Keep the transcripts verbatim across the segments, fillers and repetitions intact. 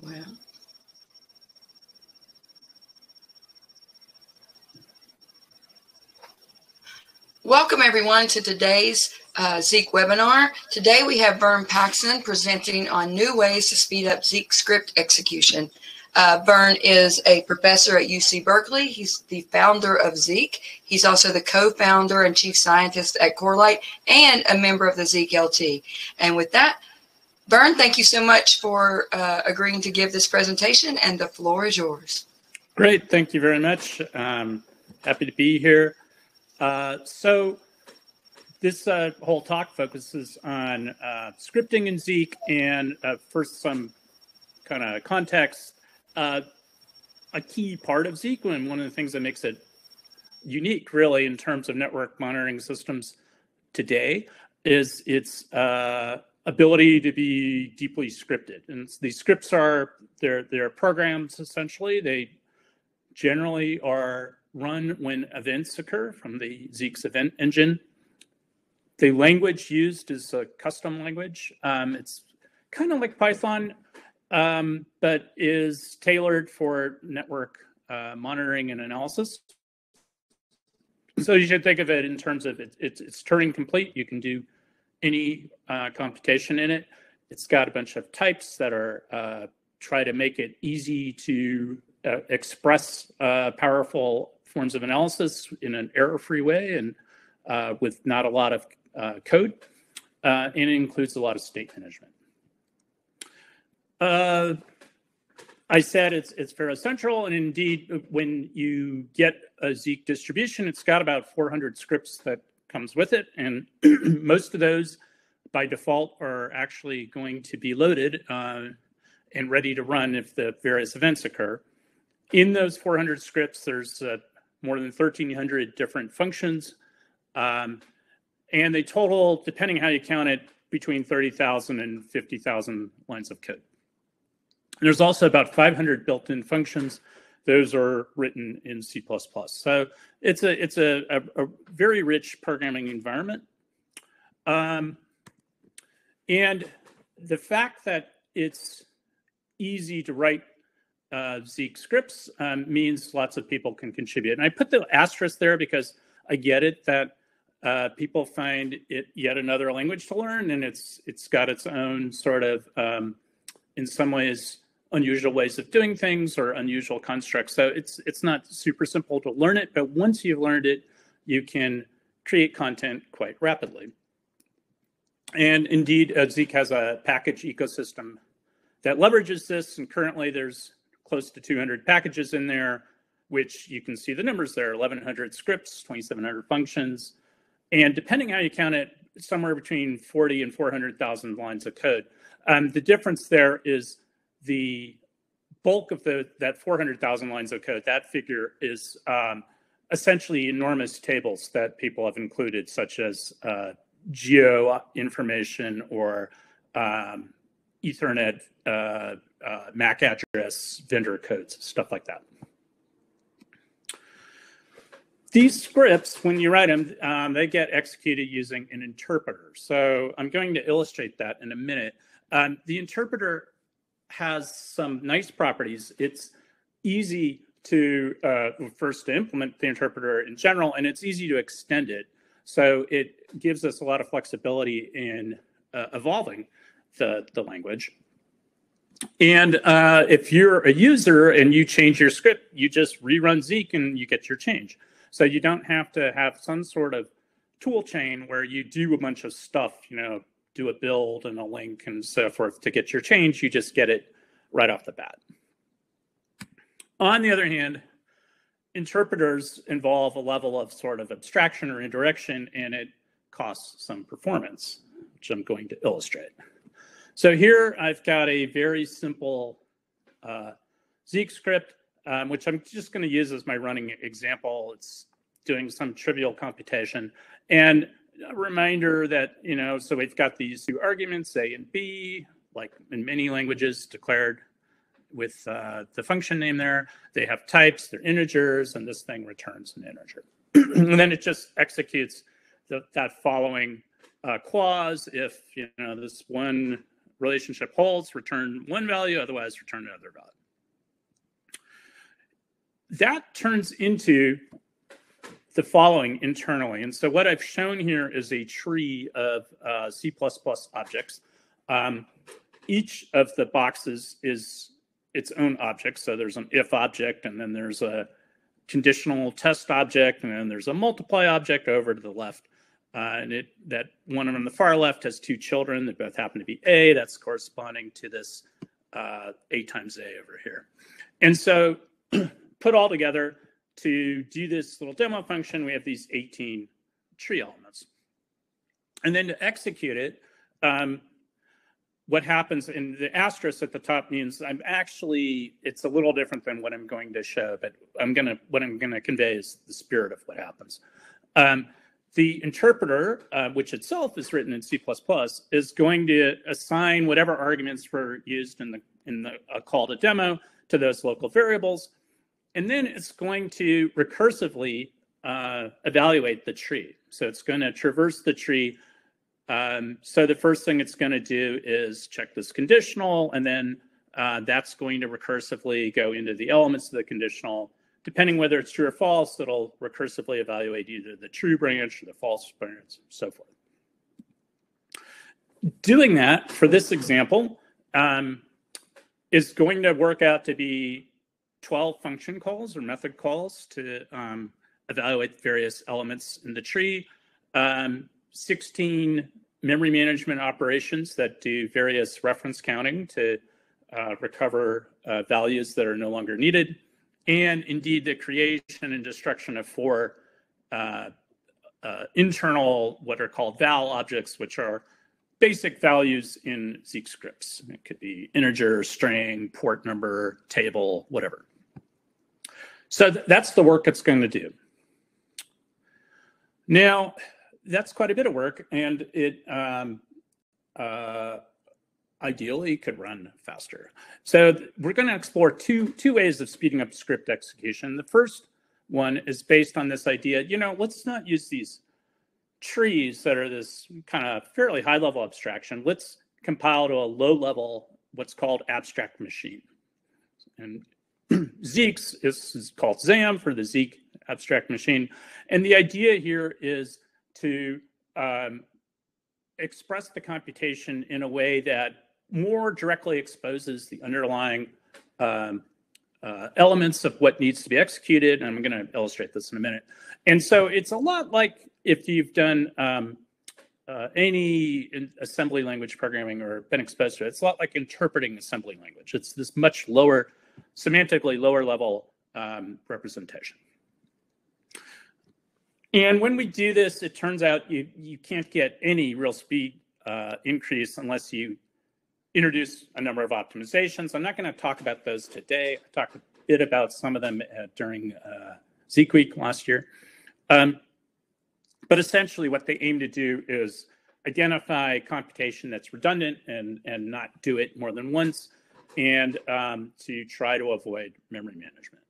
somewhere. Welcome everyone to today's uh, Zeek webinar. Today we have Vern Paxson presenting on new ways to speed up Zeek script execution. Uh, Vern is a professor at U C Berkeley. He's the founder of Zeek. He's also the co-founder and chief scientist at Corelight and a member of the Zeek L T. And with that, Vern, thank you so much for uh, agreeing to give this presentation, and the floor is yours. Great, thank you very much. Um, happy to be here. Uh, so this uh, whole talk focuses on uh, scripting in Zeek, and uh, first some kind of context. Uh, a key part of Zeek, and one of the things that makes it unique really in terms of network monitoring systems today, is its uh, ability to be deeply scripted. And these scripts are, they're, they're programs essentially. They generally are run when events occur from the Zeek's event engine. The language used is a custom language. Um, it's kind of like Python, um, but is tailored for network uh, monitoring and analysis. So you should think of it in terms of it, it's, it's Turing complete. You can do any uh, computation in it. It's got a bunch of types that are uh, try to make it easy to uh, express uh, powerful forms of analysis in an error-free way and uh, with not a lot of uh, code, uh, and it includes a lot of state management. Uh, I said it's it's fairly central, and indeed, when you get a Zeek distribution, it's got about four hundred scripts that comes with it, and most of those, by default, are actually going to be loaded uh, and ready to run if the various events occur. In those four hundred scripts, there's uh, more than thirteen hundred different functions, um, and they total, depending how you count it, between thirty thousand and fifty thousand lines of code. And there's also about five hundred built-in functions. Those are written in C plus plus. So it's a it's a, a, a very rich programming environment, um, and the fact that it's easy to write uh, Zeek scripts um, means lots of people can contribute. And I put the asterisk there because I get it that uh, people find it yet another language to learn, and it's it's got its own sort of um, in some ways unusual ways of doing things or unusual constructs. So it's it's not super simple to learn it, but once you've learned it, you can create content quite rapidly. And indeed, uh, Zeek has a package ecosystem that leverages this, and currently there's close to two hundred packages in there, which you can see the numbers there, eleven hundred scripts, twenty-seven hundred functions, and depending how you count it, somewhere between forty and four hundred thousand lines of code. Um, the difference there is the bulk of the, that four hundred thousand lines of code, that figure is um, essentially enormous tables that people have included, such as uh, geo information or um, Ethernet, uh, uh, M A C address, vendor codes, stuff like that. These scripts, when you write them, um, they get executed using an interpreter. So I'm going to illustrate that in a minute. Um, the interpreter has some nice properties. It's easy to uh, first to implement the interpreter in general, and it's easy to extend it. So it gives us a lot of flexibility in uh, evolving the, the language. And uh, if you're a user and you change your script, you just rerun Zeek and you get your change. So you don't have to have some sort of tool chain where you do a bunch of stuff, you know, do a build and a link and so forth to get your change. You just get it right off the bat. On the other hand, interpreters involve a level of sort of abstraction or indirection, and it costs some performance, which I'm going to illustrate. So here I've got a very simple uh, Zeek script, um, which I'm just going to use as my running example. It's doing some trivial computation. And a reminder that, you know, so we've got these two arguments, A and B, like in many languages, declared with uh, the function name there. They have types, they're integers, and this thing returns an integer. And then it just executes the, that following uh, clause if, you know, this one relationship holds, return one value, otherwise return another value. That turns into the following internally. And so what I've shown here is a tree of uh, C plus plus objects. Um, each of the boxes is its own object. So there's an if object, and then there's a conditional test object, and then there's a multiply object over to the left. Uh, and it, that one on the far left has two children that both happen to be A. That's corresponding to this uh, A times A over here. And so put all together to do this little demo function, we have these eighteen tree elements. And then to execute it, um, what happens in the asterisk at the top means I'm actually, it's a little different than what I'm going to show, but I'm going to, what I'm going to convey is the spirit of what happens. Um, the interpreter, uh, which itself is written in C plus plus, is going to assign whatever arguments were used in the, in the uh, call to demo to those local variables. And then it's going to recursively uh, evaluate the tree. So it's going to traverse the tree. Um, so the first thing it's going to do is check this conditional, and then uh, that's going to recursively go into the elements of the conditional. Depending whether it's true or false, it'll recursively evaluate either the true branch or the false branch, and so forth. Doing that for this example um, is going to work out to be twelve function calls or method calls to um, evaluate various elements in the tree, um, sixteen memory management operations that do various reference counting to uh, recover uh, values that are no longer needed, and indeed the creation and destruction of four uh, uh, internal what are called val objects, which are basic values in Zeek scripts. It could be integer, string, port number, table, whatever. So th that's the work it's going to do. Now, that's quite a bit of work, and it um, uh, ideally could run faster. So we're going to explore two, two ways of speeding up script execution. The first one is based on this idea, you know, let's not use these trees that are this kind of fairly high level abstraction. Let's compile to a low level, what's called abstract machine. And Zeek's is, is called ZAM for the Zeek abstract machine. And the idea here is to um, express the computation in a way that more directly exposes the underlying um, uh, elements of what needs to be executed. And I'm going to illustrate this in a minute. And so it's a lot like if you've done um, uh, any assembly language programming or been exposed to it, it's a lot like interpreting assembly language. It's this much lower, semantically lower level um, representation. And when we do this, it turns out you, you can't get any real speed uh, increase unless you introduce a number of optimizations. I'm not going to talk about those today. I talked a bit about some of them uh, during uh, Zeek Week last year. Um, But essentially what they aim to do is identify computation that's redundant and, and not do it more than once, and um, to try to avoid memory management.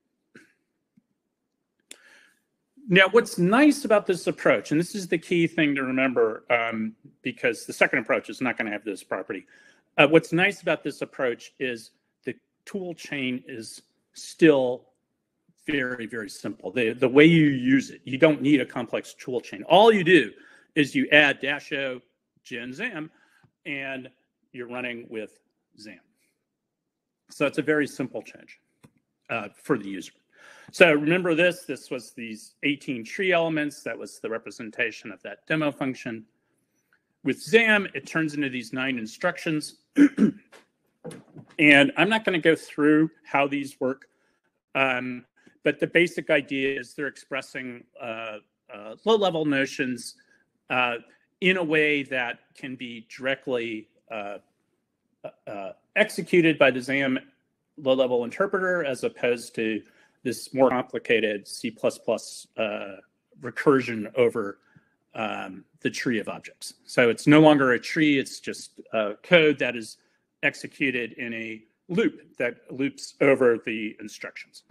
Now, what's nice about this approach, and this is the key thing to remember, um, because the second approach is not going to have this property. Uh, what's nice about this approach is the tool chain is still very, very simple. The, the way you use it, you don't need a complex tool chain. All you do is you add dash o gen zam, and you're running with zam. So it's a very simple change uh, for the user. So remember this, this was these eighteen tree elements. That was the representation of that demo function. With zam, it turns into these nine instructions. And I'm not going to go through how these work. Um, But the basic idea is they're expressing uh, uh, low-level notions uh, in a way that can be directly uh, uh, executed by the ZAM low-level interpreter, as opposed to this more complicated C plus plus uh, recursion over um, the tree of objects. So it's no longer a tree. It's just uh, code that is executed in a loop that loops over the instructions.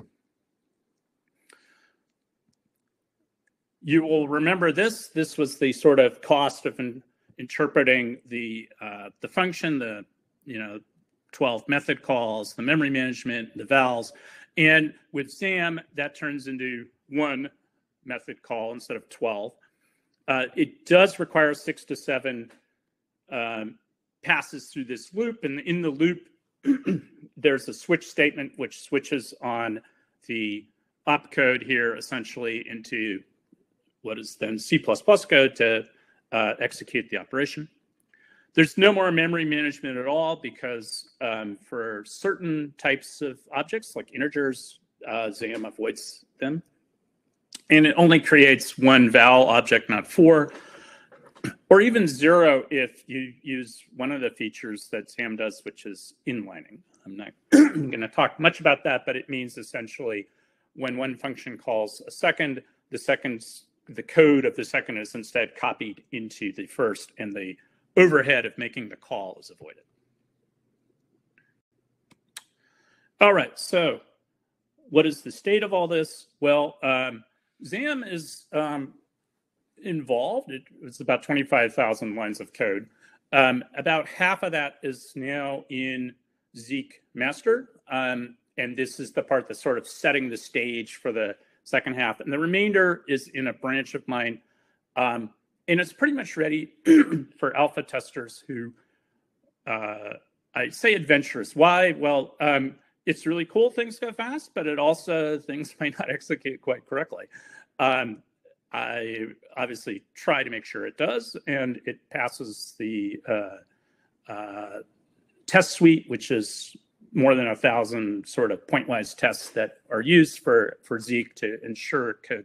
You will remember this. This was the sort of cost of in, interpreting the uh, the function, the you know, twelve method calls, the memory management, the vals. And with ZAM, that turns into one method call instead of twelve. Uh, it does require six to seven um, passes through this loop. And in the loop, there's a switch statement, which switches on the opcode here essentially into what is then C plus plus code to uh, execute the operation. There's no more memory management at all because um, for certain types of objects like integers, uh, ZAM avoids them. And it only creates one val object, not four, or even zero if you use one of the features that ZAM does, which is inlining. I'm not going to talk much about that, but it means essentially when one function calls a second, the second's, the code of the second is instead copied into the first, and the overhead of making the call is avoided. All right, so what is the state of all this? Well, um, ZAM is um, involved. It was about twenty-five thousand lines of code. Um, about half of that is now in Zeek master. Um, and this is the part that's sort of setting the stage for the second half. And the remainder is in a branch of mine. Um, and it's pretty much ready for alpha testers who, uh, I say adventurous. Why? Well, um, it's really cool, things go fast, but it also, things might not execute quite correctly. Um, I obviously try to make sure it does, and it passes the uh, uh, test suite, which is more than a thousand sort of pointwise tests that are used for, for Zeek to ensure code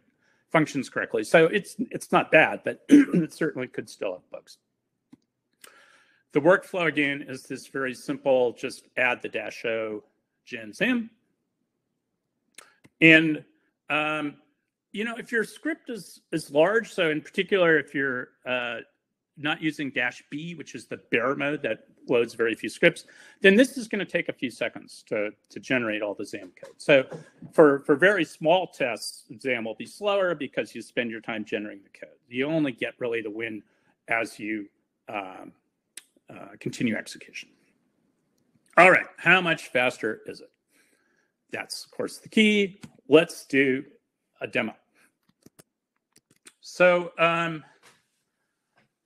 functions correctly. So it's, it's not bad, but it certainly could still have bugs. The workflow, again, is this very simple, just add the dash O gen ZAM. And, um, you know, if your script is, is large, so in particular, if you're uh, not using dash B, which is the bear mode that loads very few scripts, then this is going to take a few seconds to, to generate all the ZAM code. So for, for very small tests, ZAM will be slower because you spend your time generating the code. You only get really the win as you um, uh, continue execution. All right, how much faster is it? That's, of course, the key. Let's do a demo. So um,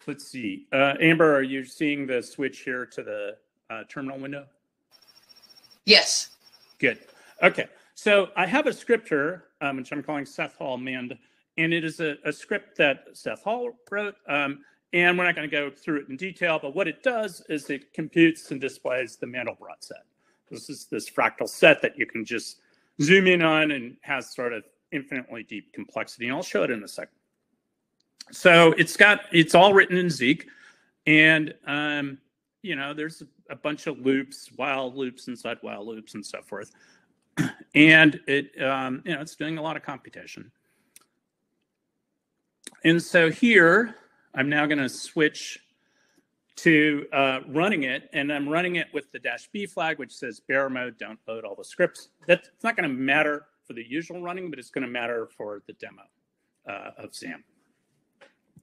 let's see. Uh, Amber, are you seeing the switch here to the uh, terminal window? Yes. Good. OK, so I have a script here, um, which I'm calling Seth Hall Mand. And it is a, a script that Seth Hall wrote. Um, And we're not going to go through it in detail, but what it does is it computes and displays the Mandelbrot set. This is this fractal set that you can just zoom in on and has sort of infinitely deep complexity. And I'll show it in a second. So it's got, it's all written in Zeek. And, um, you know, there's a bunch of loops, while loops, inside while loops, and so forth. And it, um, you know, it's doing a lot of computation. And so here, I'm now going to switch to uh, running it, and I'm running it with the dash B flag, which says bear mode, don't load all the scripts. That's not going to matter for the usual running, but it's going to matter for the demo uh, of ZAM.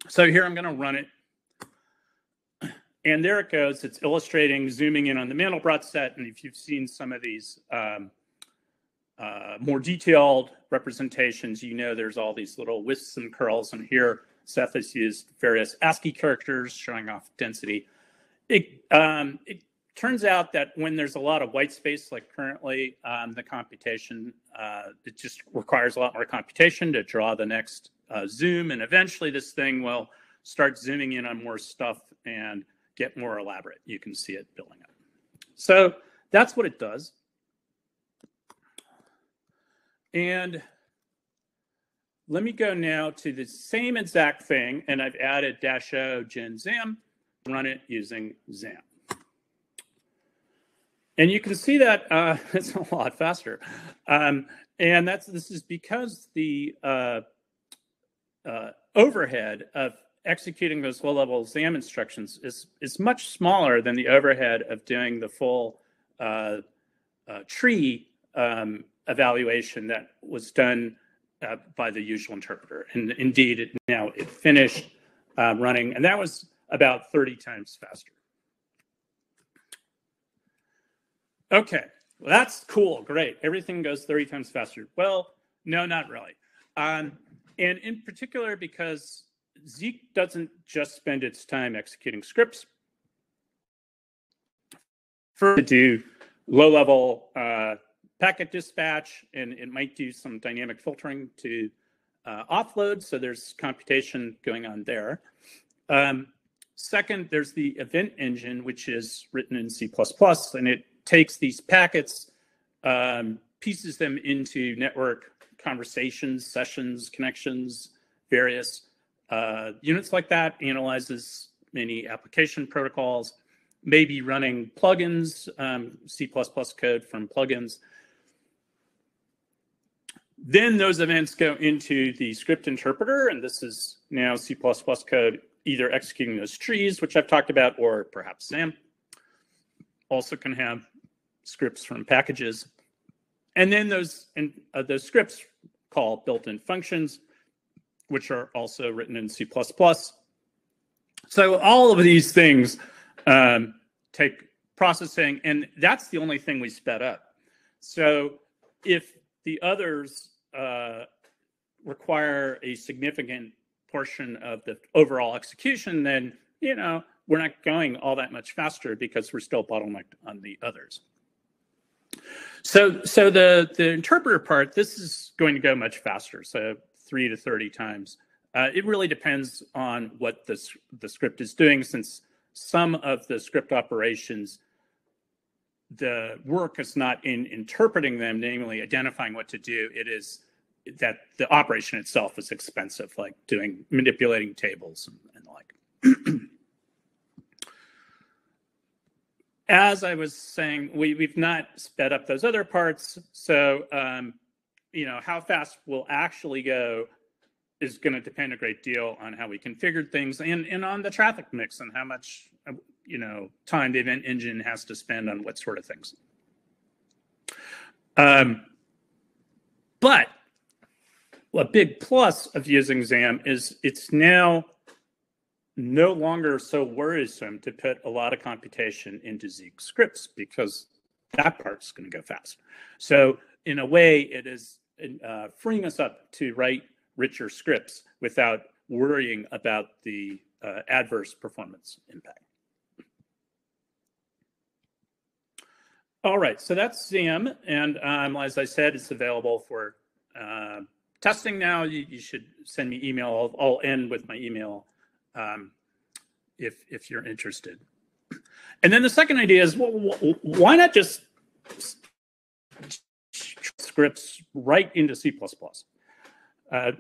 So here I'm going to run it, and there it goes. It's illustrating, zooming in on the Mandelbrot set, and if you've seen some of these um, uh, more detailed representations, you know there's all these little wisps and curls, and here Seth has used various ASCII characters showing off density. It, um, it turns out that when there's a lot of white space, like currently, um, the computation, uh, it just requires a lot more computation to draw the next uh, zoom. And eventually this thing will start zooming in on more stuff and get more elaborate. You can see it building up. So that's what it does. And let me go now to the same exact thing, and I've added dash O gen ZAM, run it using ZAM. And you can see that uh, it's a lot faster. Um, and that's this is because the uh, uh, overhead of executing those low-level ZAM instructions is, is much smaller than the overhead of doing the full uh, uh, tree um, evaluation that was done Uh, by the usual interpreter. And indeed, it, now it finished uh, running. And that was about thirty times faster. Okay, well, that's cool, great. Everything goes thirty times faster. Well, no, not really. Um, and in particular, because Zeek doesn't just spend its time executing scripts. For it to do low-level uh, packet dispatch, and it might do some dynamic filtering to uh, offload, so there's computation going on there. Um, second, there's the event engine, which is written in C plus plus, and it takes these packets, um, pieces them into network conversations, sessions, connections, various uh, units like that, analyzes many application protocols, maybe running plugins, um, C plus plus code from plugins. Then those events go into the script interpreter, and this is now C plus plus code either executing those trees, which I've talked about, or perhaps ZAM. Also can have scripts from packages. And then those, and, uh, those scripts call built-in functions, which are also written in C plus plus. So all of these things um, take processing, and that's the only thing we sped up. So if the others uh, require a significant portion of the overall execution, then, you know, we're not going all that much faster because we're still bottlenecked on the others. So, so the, the interpreter part, this is going to go much faster, so three to thirty times. Uh, it really depends on what the, the script is doing, since some of the script operations, the work is not in interpreting them, namely identifying what to do. It is that the operation itself is expensive, like doing manipulating tables and, and the like. As I was saying, we, we've not sped up those other parts. So, um, you know, how fast we'll actually go is going to depend a great deal on how we configured things and, and on the traffic mix and how much, you know, time the event engine has to spend on what sort of things. Um, but a big plus of using ZAM is it's now no longer so worrisome to put a lot of computation into Zeek scripts, because that part's going to go fast. So in a way, it is uh, freeing us up to write richer scripts without worrying about the uh, adverse performance impact. All right, so that's ZAM. And um, as I said, it's available for uh, testing now. You, you should send me email. I'll, I'll end with my email Um, if if you're interested. And then the second idea is, well, why not just scripts right into C plus plus? Uh,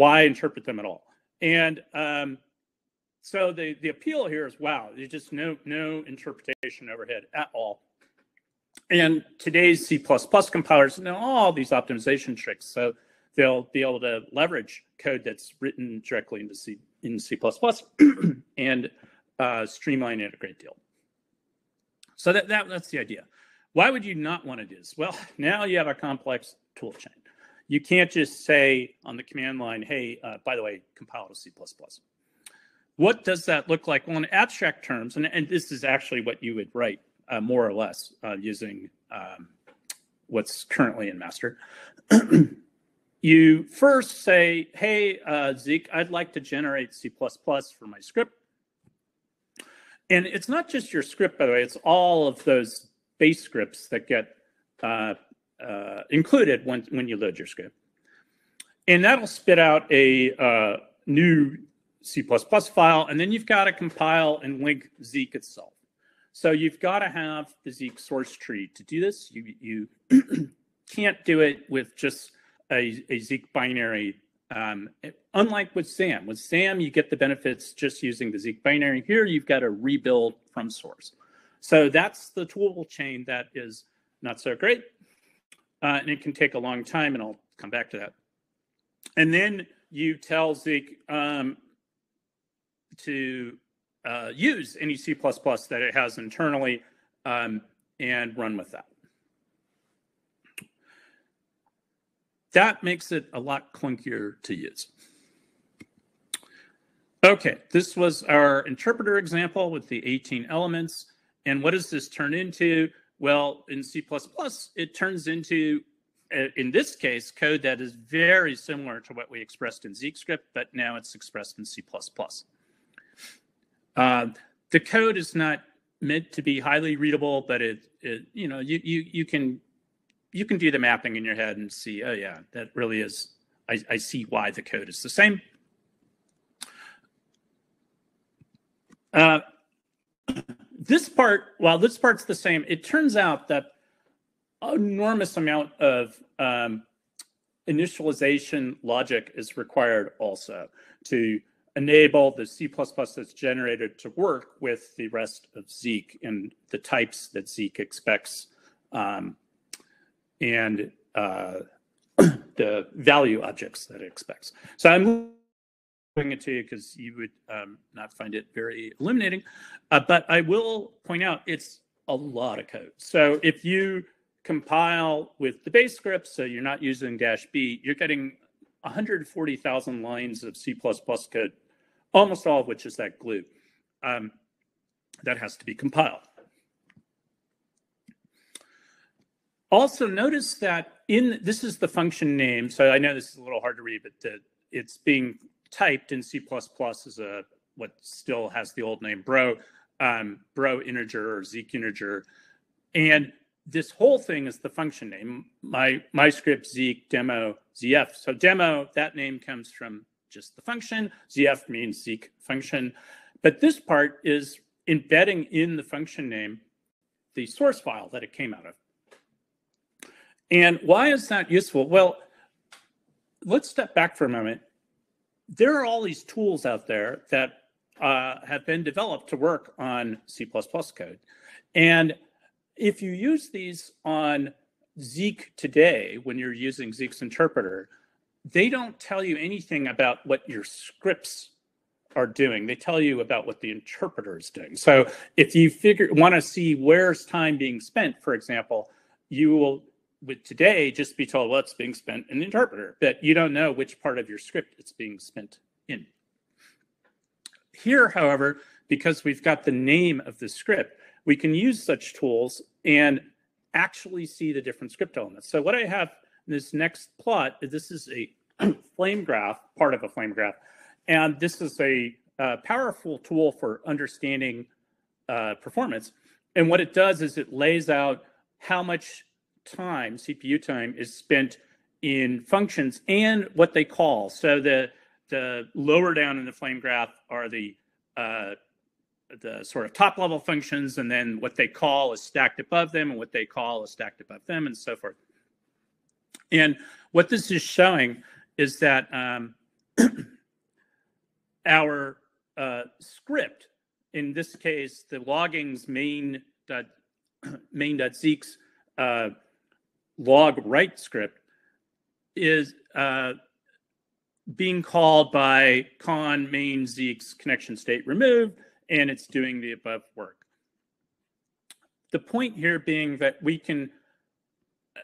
why interpret them at all? And um, so the the appeal here is, wow, there's just no no interpretation overhead at all. And today's C plus plus compilers know all these optimization tricks, so they'll be able to leverage code that's written directly into C. in C plus plus and uh, streamline it a great deal. So that, that that's the idea. Why would you not want to do this? Well, now you have a complex tool chain. You can't just say on the command line, hey, uh, by the way, compile to C plus plus. What does that look like? Well, in abstract terms, and, and this is actually what you would write uh, more or less uh, using um, what's currently in master. You first say, hey, uh, Zeek, I'd like to generate C plus plus for my script. And it's not just your script, by the way. It's all of those base scripts that get uh, uh, included when, when you load your script. And that'll spit out a uh, new C plus plus file. And then you've got to compile and link Zeek itself. So you've got to have the Zeek source tree to do this. You, you can't do it with just A, a Zeek binary, um, unlike with ZAM. With ZAM, you get the benefits just using the Zeek binary. Here, you've got to rebuild from source. So that's the tool chain that is not so great, uh, and it can take a long time, and I'll come back to that. And then you tell Zeek um, to uh, use any C plus plus that it has internally um, and run with that. That makes it a lot clunkier to use. Okay, this was our interpreter example with the eighteen elements. And what does this turn into? Well, in C plus plus, it turns into, in this case, code that is very similar to what we expressed in Zeek script, but now it's expressed in C plus plus. Uh, the code is not meant to be highly readable, but it, it you know, you, you you can you can do the mapping in your head and see, oh yeah, that really is, I, I see why the code is the same. Uh, this part, while this part's the same, it turns out that enormous amount of um, initialization logic is required also to enable the C plus plus that's generated to work with the rest of Zeek and the types that Zeek expects um, and uh, the value objects that it expects. So I'm doing it to you because you would um, not find it very illuminating, uh, but I will point out it's a lot of code. So if you compile with the base script, so you're not using dash B, you're getting one hundred forty thousand lines of C plus plus code, almost all of which is that glue um, that has to be compiled. Also notice that in, this is the function name, so I know this is a little hard to read, but the, it's being typed in C plus plus as a, what still has the old name, bro, um, bro integer or Zeek integer. And this whole thing is the function name, my, my script, Zeek, demo, Z F. So demo, that name comes from just the function. Z F means Zeek function. But this part is embedding in the function name the source file that it came out of. And why is that useful? Well, let's step back for a moment. There are all these tools out there that uh, have been developed to work on C plus plus code. And if you use these on Zeek today, when you're using Zeek's interpreter, they don't tell you anything about what your scripts are doing. They tell you about what the interpreter is doing. So if you figure want to see where's time being spent, for example, you will, with today, just be told, well, it's being spent in the interpreter, but you don't know which part of your script it's being spent in. Here, however, because we've got the name of the script, we can use such tools and actually see the different script elements. So what I have in this next plot, this is a flame graph, part of a flame graph, and this is a uh, powerful tool for understanding uh, performance. And what it does is it lays out how much time, C P U time, is spent in functions and what they call. So the, the lower down in the flame graph are the uh, the sort of top level functions, and then what they call is stacked above them, and what they call is stacked above them, and so forth. And what this is showing is that um, our uh, script, in this case, the logging's main dot, main dot Zeek's uh, log write script is uh, being called by con main Zeek's connection state remove, and it's doing the above work. The point here being that we can,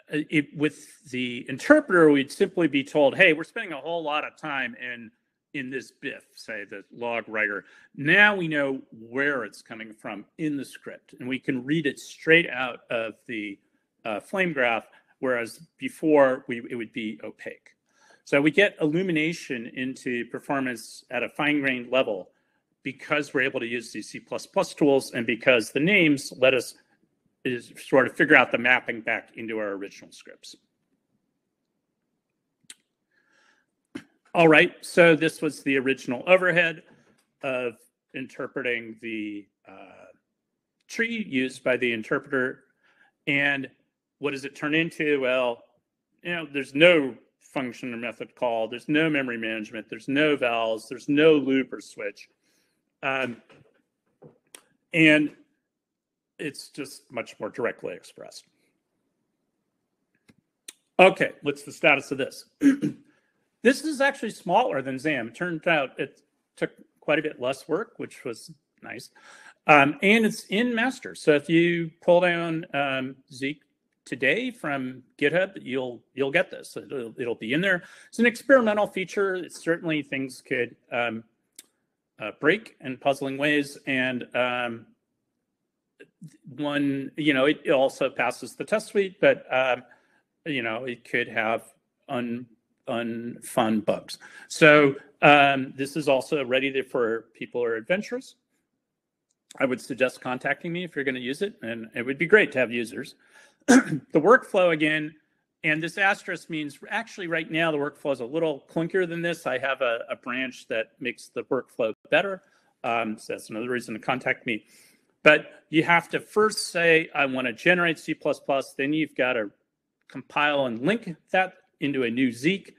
it, with the interpreter, we'd simply be told, hey, we're spending a whole lot of time in, in this biff, say the log writer. Now we know where it's coming from in the script, and we can read it straight out of the uh, flame graph, whereas before we, it would be opaque. So we get illumination into performance at a fine-grained level because we're able to use these C plus plus tools and because the names let us is sort of figure out the mapping back into our original scripts. All right, so this was the original overhead of interpreting the uh, tree used by the interpreter. And what does it turn into? Well, you know, there's no function or method call, there's no memory management, there's no vowels, there's no loop or switch. Um, and it's just much more directly expressed. Okay, what's the status of this? This is actually smaller than ZAM. It turned out it took quite a bit less work, which was nice. Um, and it's in master. So if you pull down um, Zeek today from GitHub, you'll you'll get this. It'll, it'll be in there. It's an experimental feature. It's certainly things could Um, Uh, break in puzzling ways, and um, one, you know, it, it also passes the test suite, but, um, you know, it could have un, unfun bugs. So um, this is also ready for people who are adventurous. I would suggest contacting me if you're going to use it, and it would be great to have users. The workflow again, and this asterisk means actually right now the workflow is a little clunkier than this. I have a, a branch that makes the workflow better. Um, so that's another reason to contact me. But you have to first say, I want to generate C plus plus. Then you've got to compile and link that into a new Zeek.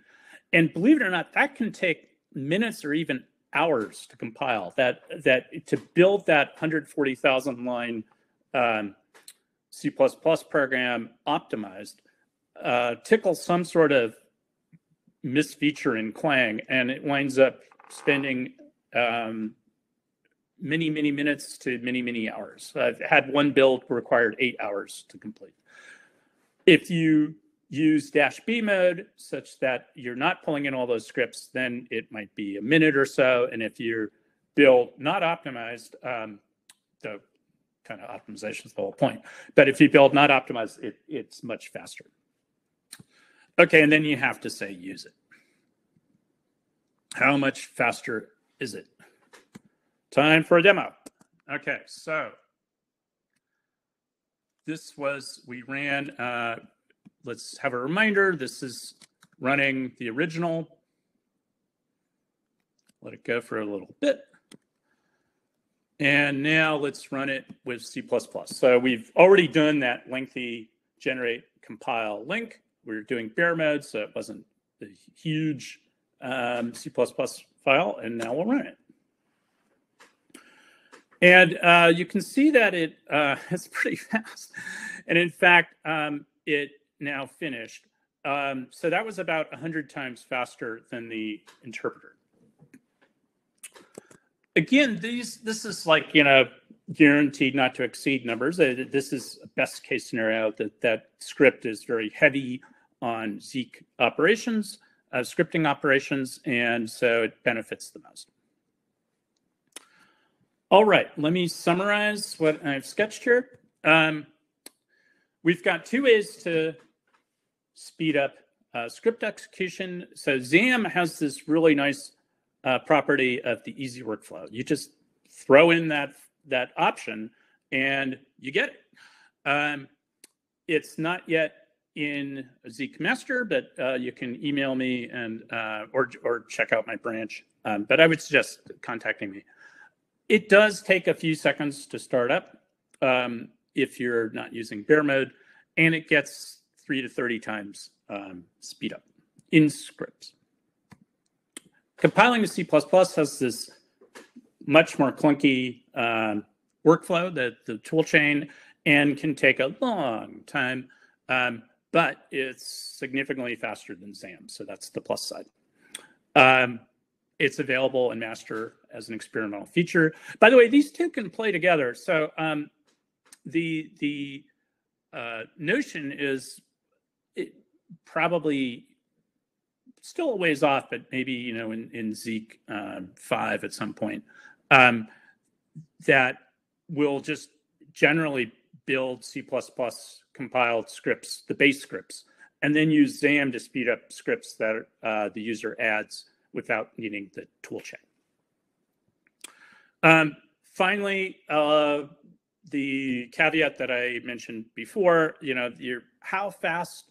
And believe it or not, that can take minutes or even hours to compile. That that to build that one hundred forty thousand line um, C plus plus program optimized uh, tickles some sort of misfeature in Clang, and it winds up spending um, many, many minutes to many, many hours. I've had one build required eight hours to complete. If you use dash B mode such that you're not pulling in all those scripts, then it might be a minute or so. And if your build not optimized, um, the kind of optimization is the whole point. But if you build not optimized, it, it's much faster. Okay, and then you have to say use it. How much faster is it? Time for a demo. Okay, so this was, we ran, uh, let's have a reminder. This is running the original. Let it go for a little bit. And now let's run it with C plus plus. So we've already done that lengthy generate, compile, link. We're doing bare mode, so it wasn't a huge um, C plus plus file, and now we'll run it. And uh, you can see that it uh, it's pretty fast. And in fact, um, it now finished. Um, so that was about one hundred times faster than the interpreter. Again, these this is like, you know, guaranteed not to exceed numbers. This is a best case scenario that that script is very heavy on Zeek operations, uh, scripting operations, and so it benefits the most. All right, let me summarize what I've sketched here. Um, we've got two ways to speed up uh, script execution. So ZAM has this really nice uh, property of the easy workflow. You just throw in that, that option and you get it. Um, it's not yet in Zeek Master, but uh, you can email me and uh, or, or check out my branch. Um, but I would suggest contacting me. It does take a few seconds to start up um, if you're not using bare mode, and it gets three to thirty times um, speed up in scripts. Compiling to C plus plus has this much more clunky um, workflow, the, the tool chain, and can take a long time, um, but it's significantly faster than ZAM, so that's the plus side. Um, It's available in Master as an experimental feature. By the way, these two can play together. So um, the the uh, notion is it probably still a ways off, but maybe, you know, in, in Zeek uh, five at some point, um, that will just generally build C plus plus compiled scripts, the base scripts, and then use ZAM to speed up scripts that uh, the user adds without needing the tool chain. Um, finally, uh, the caveat that I mentioned before, you know, your, how fast,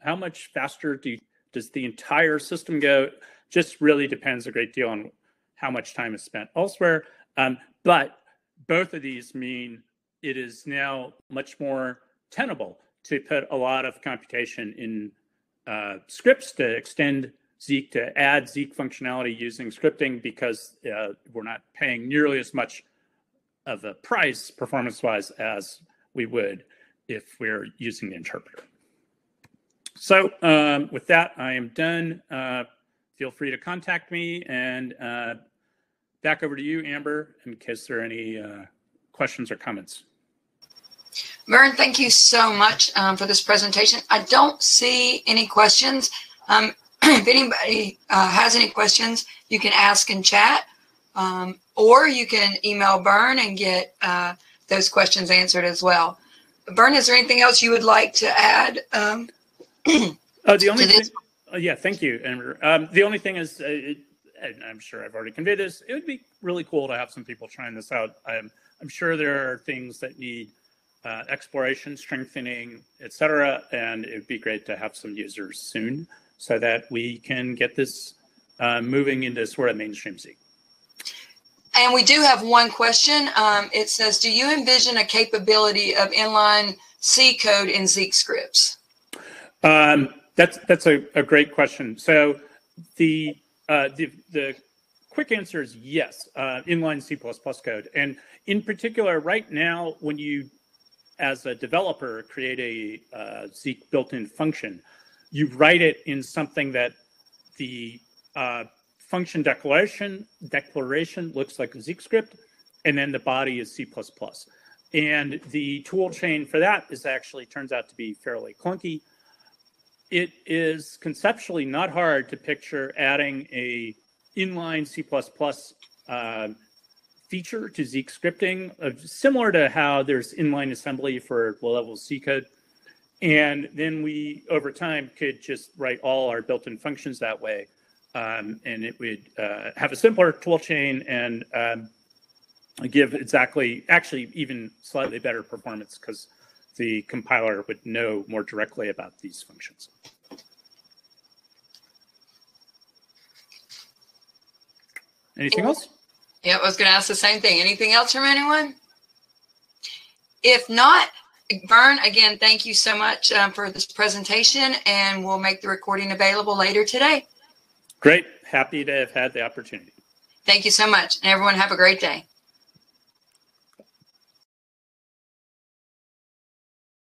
how much faster do you, does the entire system go? Just really depends a great deal on how much time is spent elsewhere. Um, but both of these mean it is now much more tenable to put a lot of computation in uh, scripts to extend Zeek, to add Zeek functionality using scripting, because uh, we're not paying nearly as much of a price performance-wise as we would if we're using the interpreter. So um, with that, I am done. Uh, feel free to contact me, and uh, back over to you, Amber, in case there are any uh, questions or comments. Vern, thank you so much um, for this presentation. I don't see any questions. Um, If anybody uh, has any questions, you can ask in chat, um, or you can email Vern and get uh, those questions answered as well. Vern, is there anything else you would like to add? Um, uh, the only to this? Thing, uh, yeah, thank you, Amber. Um, the only thing is, uh, it, and I'm sure I've already conveyed this, it would be really cool to have some people trying this out. I'm, I'm sure there are things that need uh, exploration, strengthening, et cetera, and it would be great to have some users soon so that we can get this uh, moving into sort of mainstream Zeek. And we do have one question. Um, it says, do you envision a capability of inline C code in Zeek scripts? Um, that's that's a, a great question. So the, uh, the, the quick answer is yes, uh, inline C plus plus code. And in particular, right now, when you, as a developer, create a uh, Zeek built-in function, you write it in something that the uh, function declaration declaration looks like a Zeek script, and then the body is C plus plus. And the tool chain for that is actually turns out to be fairly clunky. It is conceptually not hard to picture adding a inline C plus plus uh, feature to Zeek scripting, uh, similar to how there's inline assembly for low-level C code. And then we, over time, could just write all our built-in functions that way. Um, and it would uh, have a simpler tool chain and um, give exactly, actually even slightly better performance because the compiler would know more directly about these functions. Anything else? Yeah, I was going to ask the same thing. Anything else from anyone? If not, Vern, again, thank you so much um, for this presentation, and we'll make the recording available later today. Great. Happy to have had the opportunity. Thank you so much. And everyone have a great day.